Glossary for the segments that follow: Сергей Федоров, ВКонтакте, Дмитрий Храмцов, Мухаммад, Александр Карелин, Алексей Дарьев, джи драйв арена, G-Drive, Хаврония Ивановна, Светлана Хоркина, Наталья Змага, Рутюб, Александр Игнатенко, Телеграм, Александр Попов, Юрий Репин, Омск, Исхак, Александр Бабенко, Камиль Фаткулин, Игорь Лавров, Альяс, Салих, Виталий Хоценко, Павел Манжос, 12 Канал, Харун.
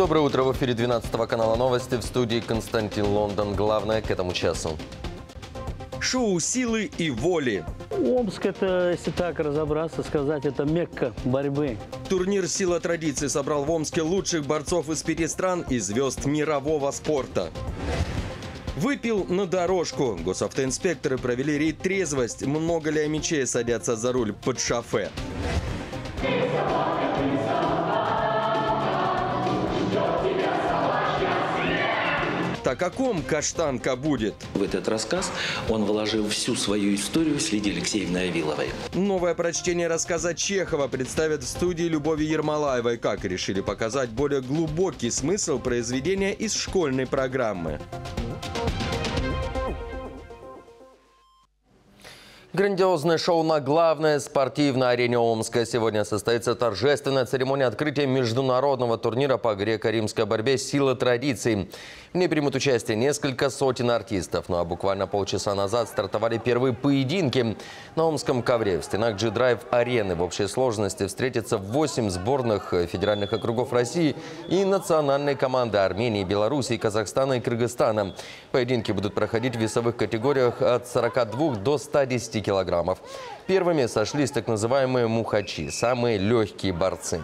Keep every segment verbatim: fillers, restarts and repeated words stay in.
доброе утро. В эфире двенадцатого канала новости, в студии Константин Лондон. Главное к этому часу. Шоу силы и воли. Омск — это, если так разобраться, сказать, это мекка борьбы. Турнир «Сила традиций» собрал в Омске лучших борцов из пяти стран и звезд мирового спорта. Выпил на дорожку. Госавтоинспекторы провели рейд трезвость. Много ли омичей садятся за руль под шофе? О каком каштанка будет? В этот рассказ он вложил всю свою историю с Лидией Алексеевной Авиловой. Новое прочтение рассказа Чехова представят в студии Любови Ермолаевой. Как решили показать более глубокий смысл произведения из школьной программы. Грандиозное шоу на главной спортивной арене Омска. Сегодня состоится торжественная церемония открытия международного турнира по греко-римской борьбе «Сила традиций». В ней примут участие несколько сотен артистов. Ну а буквально полчаса назад стартовали первые поединки. На омском ковре в стенах джи драйв арены в общей сложности встретятся восемь сборных федеральных округов России и национальные команды Армении, Белоруссии, Казахстана и Кыргызстана. Поединки будут проходить в весовых категориях от сорока двух до ста десяти килограммов. Первыми сошлись так называемые мухачи, самые легкие борцы.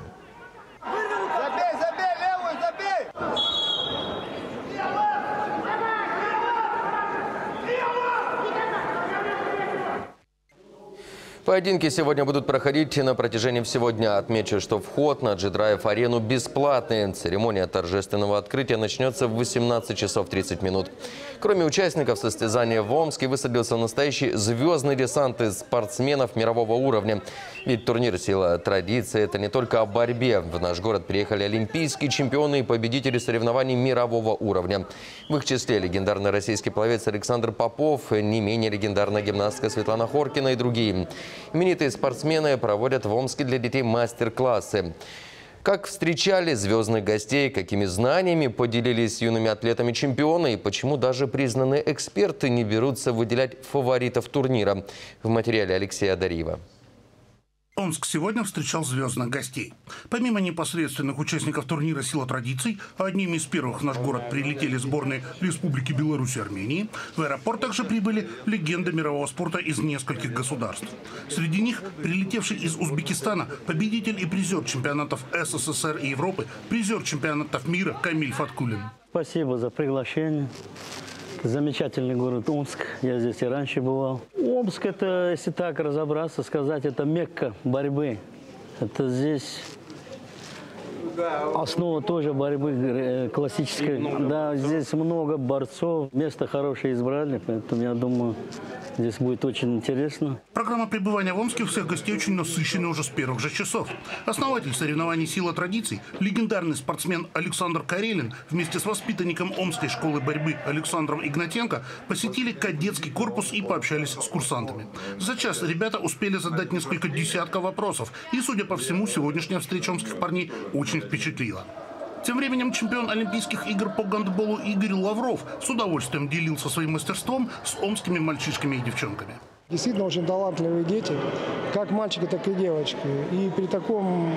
Поединки сегодня будут проходить на протяжении всего дня. Отмечу, что вход на джи драйв арену бесплатный. Церемония торжественного открытия начнется в восемнадцать часов тридцать минут. Кроме участников состязания в Омске высадился настоящий звездный десант из спортсменов мирового уровня. Ведь турнир «Сила традиций» – это не только о борьбе. В наш город приехали олимпийские чемпионы и победители соревнований мирового уровня. В их числе легендарный российский пловец Александр Попов, не менее легендарная гимнастка Светлана Хоркина и другие. Именитые спортсмены проводят в Омске для детей мастер-классы. Как встречали звездных гостей, какими знаниями поделились с юными атлетами чемпионы и почему даже признанные эксперты не берутся выделять фаворитов турнира. В материале Алексея Дарьева. Омск сегодня встречал звездных гостей. Помимо непосредственных участников турнира «Сила традиций», одними из первых в наш город прилетели сборные Республики Беларусь и Армении, в аэропорт также прибыли легенды мирового спорта из нескольких государств. Среди них прилетевший из Узбекистана победитель и призер чемпионатов эс эс эс эр и Европы, призер чемпионатов мира Камиль Фаткулин. Спасибо за приглашение. Замечательный город Омск. Я здесь и раньше бывал. Омск — это, если так разобраться, сказать, это мекка борьбы. Это здесь основа тоже борьбы классической. Да, здесь много борцов. Место хорошее избрали, поэтому я думаю, здесь будет очень интересно. Программа пребывания в Омске у всех гостей очень насыщена уже с первых же часов. Основатель соревнований «Сила традиций», легендарный спортсмен Александр Карелин вместе с воспитанником Омской школы борьбы Александром Игнатенко посетили кадетский корпус и пообщались с курсантами. За час ребята успели задать несколько десятков вопросов. И, судя по всему, сегодняшняя встреча омских парней очень впечатлила. Тем временем чемпион Олимпийских игр по гандболу Игорь Лавров с удовольствием делился своим мастерством с омскими мальчишками и девчонками. Действительно очень талантливые дети, как мальчики, так и девочки. И при таком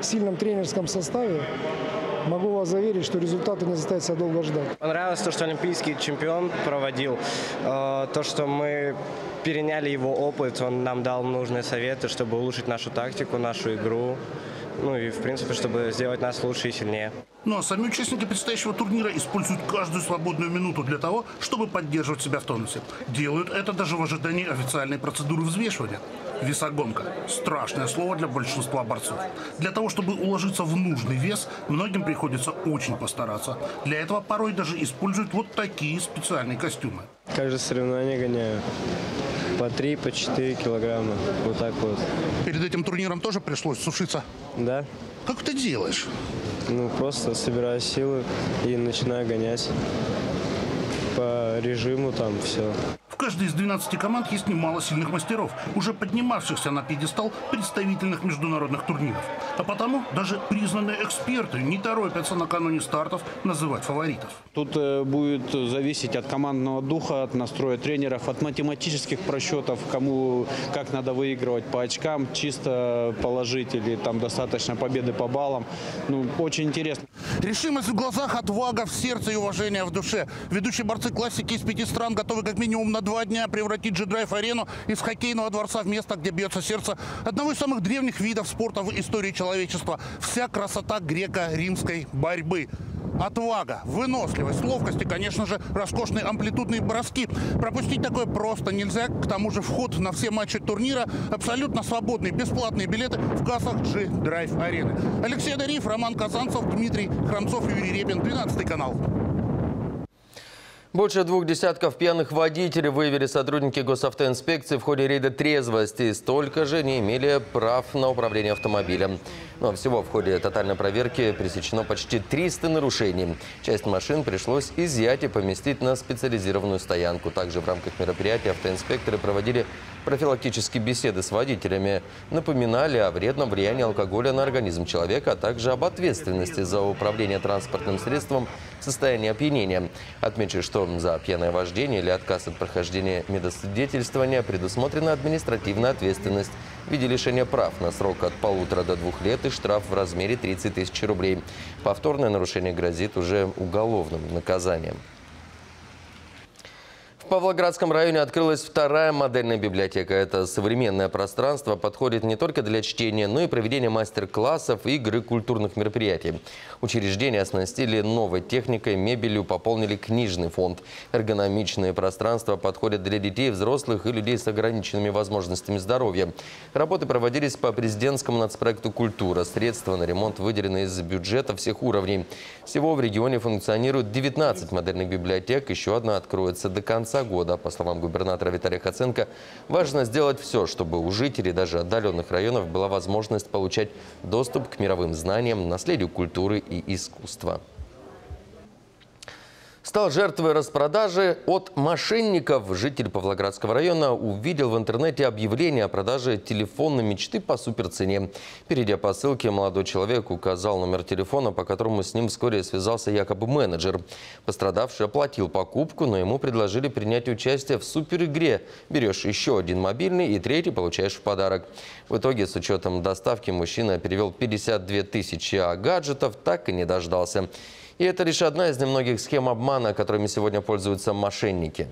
сильном тренерском составе могу вас заверить, что результаты не заставят себя долго ждать. Понравилось то, что олимпийский чемпион проводил, то, что мы переняли его опыт, он нам дал нужные советы, чтобы улучшить нашу тактику, нашу игру. Ну и, в принципе, чтобы сделать нас лучше и сильнее. Ну а сами участники предстоящего турнира используют каждую свободную минуту для того, чтобы поддерживать себя в тонусе. Делают это даже в ожидании официальной процедуры взвешивания. Весогонка – страшное слово для большинства борцов. Для того, чтобы уложиться в нужный вес, многим приходится очень постараться. Для этого порой даже используют вот такие специальные костюмы. Каждое соревнование гоняю по три, по четыре килограмма. Вот так вот. Перед этим турниром тоже пришлось сушиться? Да. Как ты делаешь? Ну, просто собираю силы и начинаю гонять. По режиму там все. В каждой из двенадцати команд есть немало сильных мастеров, уже поднимавшихся на пьедестал представительных международных турниров. А потому даже признанные эксперты не торопятся накануне стартов называть фаворитов. Тут будет зависеть от командного духа, от настроя тренеров, от математических просчетов, кому как надо выигрывать по очкам, чисто положить или там достаточно победы по баллам. Ну, очень интересно. Решимость в глазах, отвага в сердце и уважение в душе. Ведущие борцы классики из пяти стран готовы как минимум на два дня превратить джи драйв арену из хоккейного дворца в место, где бьется сердце одного из самых древних видов спорта в истории человечества. Вся красота греко-римской борьбы. Отвага, выносливость, ловкость и, конечно же, роскошные амплитудные броски. Пропустить такое просто нельзя. К тому же вход на все матчи турнира абсолютно свободный. Бесплатные билеты в кассах джи драйв арены. Алексей Дарьев, Роман Казанцев, Дмитрий Храмцов, Юрий Репин, двенадцатый канал. Больше двух десятков пьяных водителей выявили сотрудники госавтоинспекции в ходе рейда трезвости. Столько же не имели прав на управление автомобилем. Но всего в ходе тотальной проверки пресечено почти триста нарушений. Часть машин пришлось изъять и поместить на специализированную стоянку. Также в рамках мероприятия автоинспекторы проводили профилактические беседы с водителями. Напоминали о вредном влиянии алкоголя на организм человека, а также об ответственности за управление транспортным средством в состоянии опьянения. Отмечу, что за пьяное вождение или отказ от прохождения медосвидетельствования предусмотрена административная ответственность в виде лишения прав на срок от полутора до двух лет и штраф в размере тридцати тысяч рублей. Повторное нарушение грозит уже уголовным наказанием. В Павлоградском районе открылась вторая модельная библиотека. Это современное пространство подходит не только для чтения, но и проведения мастер-классов, игр и культурных мероприятий. Учреждение оснастили новой техникой, мебелью, пополнили книжный фонд. Эргономичные пространства подходят для детей, взрослых и людей с ограниченными возможностями здоровья. Работы проводились по президентскому нацпроекту «Культура». Средства на ремонт выделены из бюджета всех уровней. Всего в регионе функционирует девятнадцать модельных библиотек. Еще одна откроется до конца года. По словам губернатора Виталия Хоценко, важно сделать все, чтобы у жителей даже отдаленных районов была возможность получать доступ к мировым знаниям, наследию культуры и искусства. Стал жертвой распродажи от мошенников. Житель Павлоградского района увидел в интернете объявление о продаже телефона мечты по суперцене. Перейдя по ссылке, молодой человек указал номер телефона, по которому с ним вскоре связался якобы менеджер. Пострадавший оплатил покупку, но ему предложили принять участие в суперигре. Берешь еще один мобильный и третий получаешь в подарок. В итоге, с учетом доставки, мужчина перевел пятьдесят две тысячи, а гаджетов так и не дождался. И это лишь одна из немногих схем обмана, которыми сегодня пользуются мошенники.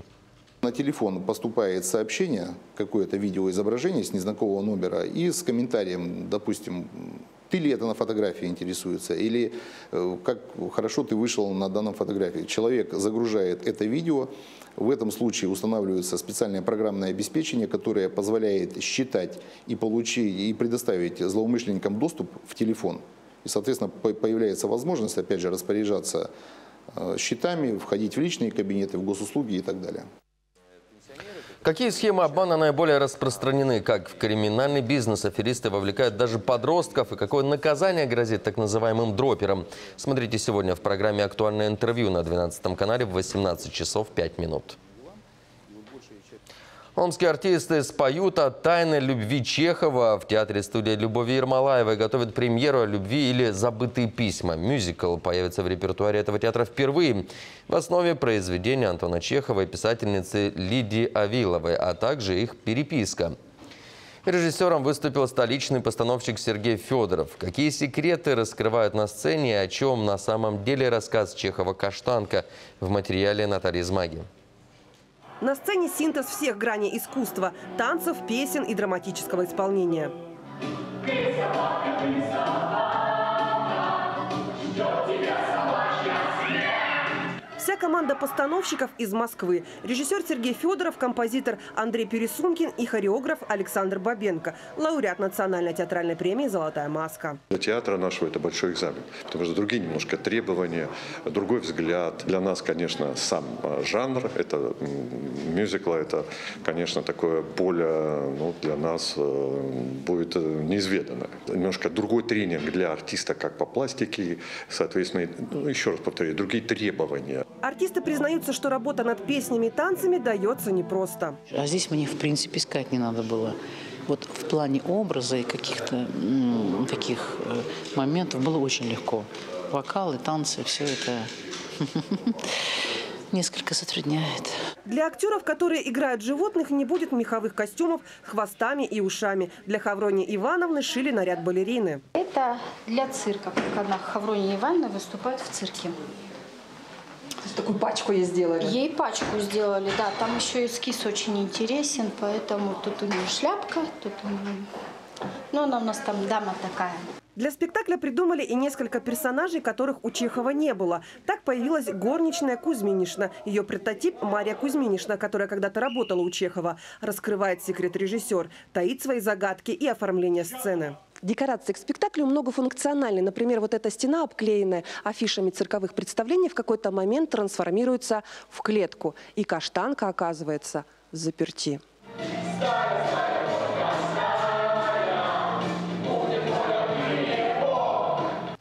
На телефон поступает сообщение, какое-то видеоизображение с незнакомого номера и с комментарием, допустим, ты ли это на фотографии интересуется, или как хорошо ты вышел на данном фотографии. Человек загружает это видео, в этом случае устанавливается специальное программное обеспечение, которое позволяет считать и получить, и предоставить злоумышленникам доступ в телефон. И, соответственно, появляется возможность, опять же, распоряжаться счетами, входить в личные кабинеты, в госуслуги и так далее. Какие схемы обмана наиболее распространены? Как в криминальный бизнес аферисты вовлекают даже подростков? И какое наказание грозит так называемым дроперам? Смотрите сегодня в программе «Актуальное интервью» на двенадцатом канале в восемнадцать часов пять минут. Омские артисты споют о тайной любви Чехова. В театре-студии Любови Ермолаевой готовят премьеру о любви или забытые письма. Мюзикл появится в репертуаре этого театра впервые. В основе произведения Антона Чехова и писательницы Лидии Авиловой, а также их переписка. Режиссером выступил столичный постановщик Сергей Федоров. Какие секреты раскрывают на сцене и о чем на самом деле рассказ Чехова «Каштанка» в материале Натальи Змаги. На сцене синтез всех граней искусства – танцев, песен и драматического исполнения. Вся команда постановщиков из Москвы. Режиссер Сергей Федоров, композитор Андрей Пересункин и хореограф Александр Бабенко. Лауреат национальной театральной премии «Золотая маска». Для театра нашего это большой экзамен, потому что другие немножко требования, другой взгляд. Для нас, конечно, сам жанр, это мюзикла, это, конечно, такое поле, ну, для нас будет неизведанное. Немножко другой тренинг для артиста, как по пластике, соответственно, ну, еще раз повторяю, другие требования. Артисты признаются, что работа над песнями и танцами дается непросто. А здесь мне, в принципе, искать не надо было. Вот в плане образа и каких-то таких моментов было очень легко. Вокалы, танцы, все это несколько затрудняет. Для актеров, которые играют животных, не будет меховых костюмов с хвостами и ушами. Для Хаврони Ивановны шили наряд балерины. Это для цирка, как она, Хаврония Ивановна, выступает в цирке. Такую пачку ей сделали? Ей пачку сделали, да. Там еще эскиз очень интересен, поэтому тут у нее шляпка, тут у нее... Ну, она у нас там дама такая. Для спектакля придумали и несколько персонажей, которых у Чехова не было. Так появилась горничная Кузьминична. Ее прототип Мария Кузьминична, которая когда-то работала у Чехова. Раскрывает секрет режиссер, таит свои загадки и оформление сцены. Декорации к спектаклю многофункциональны. Например, вот эта стена, обклеенная афишами цирковых представлений, в какой-то момент трансформируется в клетку. И каштанка оказывается взаперти.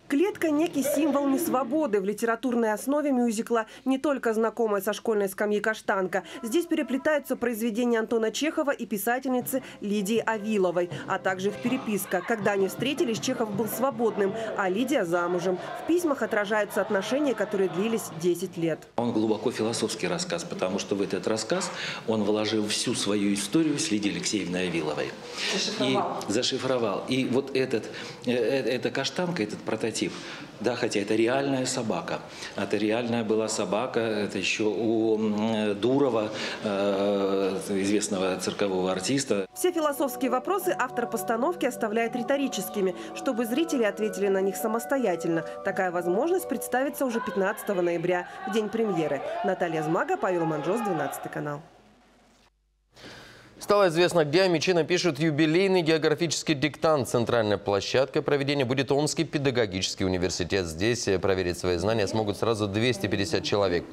Клетка – некий символ несвободы. В литературной основе мюзикла не только знакомая со школьной скамьи каштанка. Здесь переплетаются произведения Антона Чехова и писательницы Лидии Авиловой, а также их переписка. Когда они встретились, Чехов был свободным, а Лидия замужем. В письмах отражаются отношения, которые длились десять лет. Он глубоко философский рассказ, потому что в этот рассказ он вложил всю свою историю с Лидией Алексеевной Авиловой. Зашифровал. И зашифровал. И вот этот, э, эта каштанка, этот прототип, да, хотя это реальная собака. Это реальная была собака. Это еще у Дурова, известного циркового артиста. Все философские вопросы автор постановки оставляет риторическими, чтобы зрители ответили на них самостоятельно. Такая возможность представится уже пятнадцатого ноября, в день премьеры. Наталья Змага, Павел Манжос, двенадцатый канал. Стало известно, где омичи напишут юбилейный географический диктант. Центральной площадкой проведения будет Омский педагогический университет. Здесь проверить свои знания смогут сразу двести пятьдесят человек.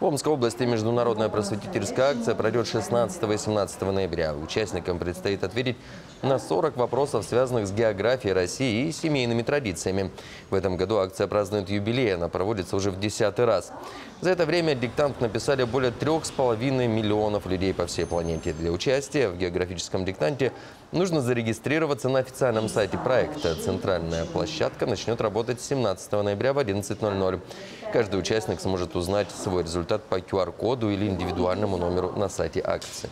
В Омской области международная просветительская акция пройдет шестнадцатого и семнадцатого ноября. Участникам предстоит ответить на сорок вопросов, связанных с географией России и семейными традициями. В этом году акция празднует юбилей, она проводится уже в десятый раз. За это время диктант написали более трех с половиной миллионов людей по всей планете. Для участия в географическом диктанте нужно зарегистрироваться на официальном сайте проекта. Центральная площадка начнет работать семнадцатого ноября в одиннадцать ноль-ноль. Каждый участник сможет узнать свой результат по ку ар коду или индивидуальному номеру на сайте акции.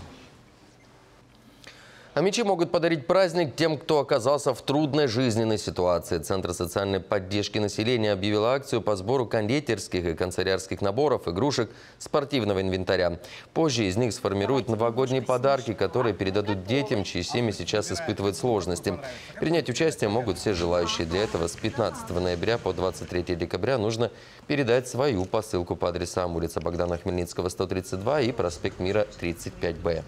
Омичи могут подарить праздник тем, кто оказался в трудной жизненной ситуации. Центр социальной поддержки населения объявил акцию по сбору кондитерских и канцелярских наборов, игрушек, спортивного инвентаря. Позже из них сформируют новогодние подарки, которые передадут детям, чьи семьи сейчас испытывают сложности. Принять участие могут все желающие. Для этого с пятнадцатого ноября по двадцать третье декабря нужно передать свою посылку по адресам: улица Богдана Хмельницкого, сто тридцать два и проспект Мира, тридцать пять Б.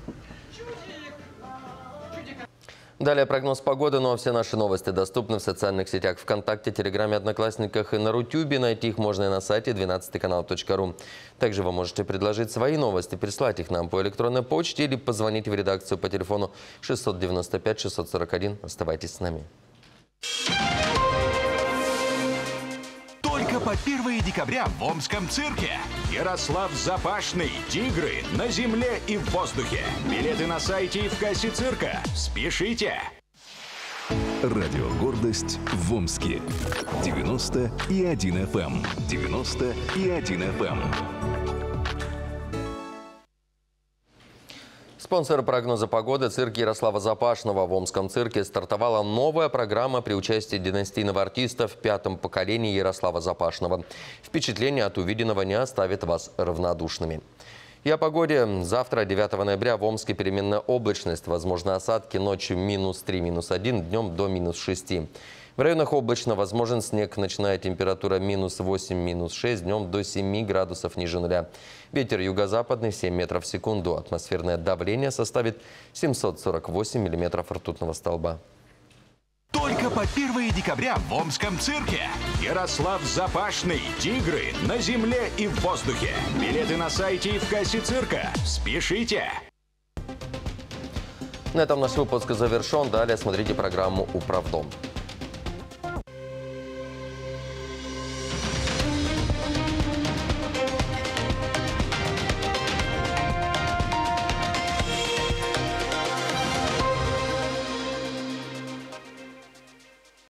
Далее прогноз погоды, ну а все наши новости доступны в социальных сетях ВКонтакте, Телеграме, Одноклассниках и на Рутюбе. Найти их можно и на сайте двенадцатый канал точка ру. Также вы можете предложить свои новости, прислать их нам по электронной почте или позвонить в редакцию по телефону шесть девять пять шесть сорок один. Оставайтесь с нами. Только по первое декабря в Омском цирке. Ярослав Запашный. Тигры на земле и в воздухе. Билеты на сайте и в кассе цирка. Спешите! Радио «Гордость» в Омске. девяносто и один эф эм. девяносто и один эф эм. Спонсор прогноза погоды — цирк Ярослава Запашного. В Омском цирке стартовала новая программа при участии династийного артиста в пятом поколении Ярослава Запашного. Впечатление от увиденного не оставит вас равнодушными. И о погоде. Завтра, девятого ноября, в Омске переменная облачность. Возможны осадки. Ночью минус три, минус один, днем до минус шести. В районах облачно возможен снег. Ночная температура минус восемь, минус шесть, днем до семи градусов ниже нуля. Ветер юго-западный семь метров в секунду. Атмосферное давление составит семьсот сорок восемь миллиметров ртутного столба. Только по первое декабря в Омском цирке. Ярослав Запашный. Тигры на земле и в воздухе. Билеты на сайте и в кассе цирка. Спешите! На этом наш выпуск завершен. Далее смотрите программу «Управдом».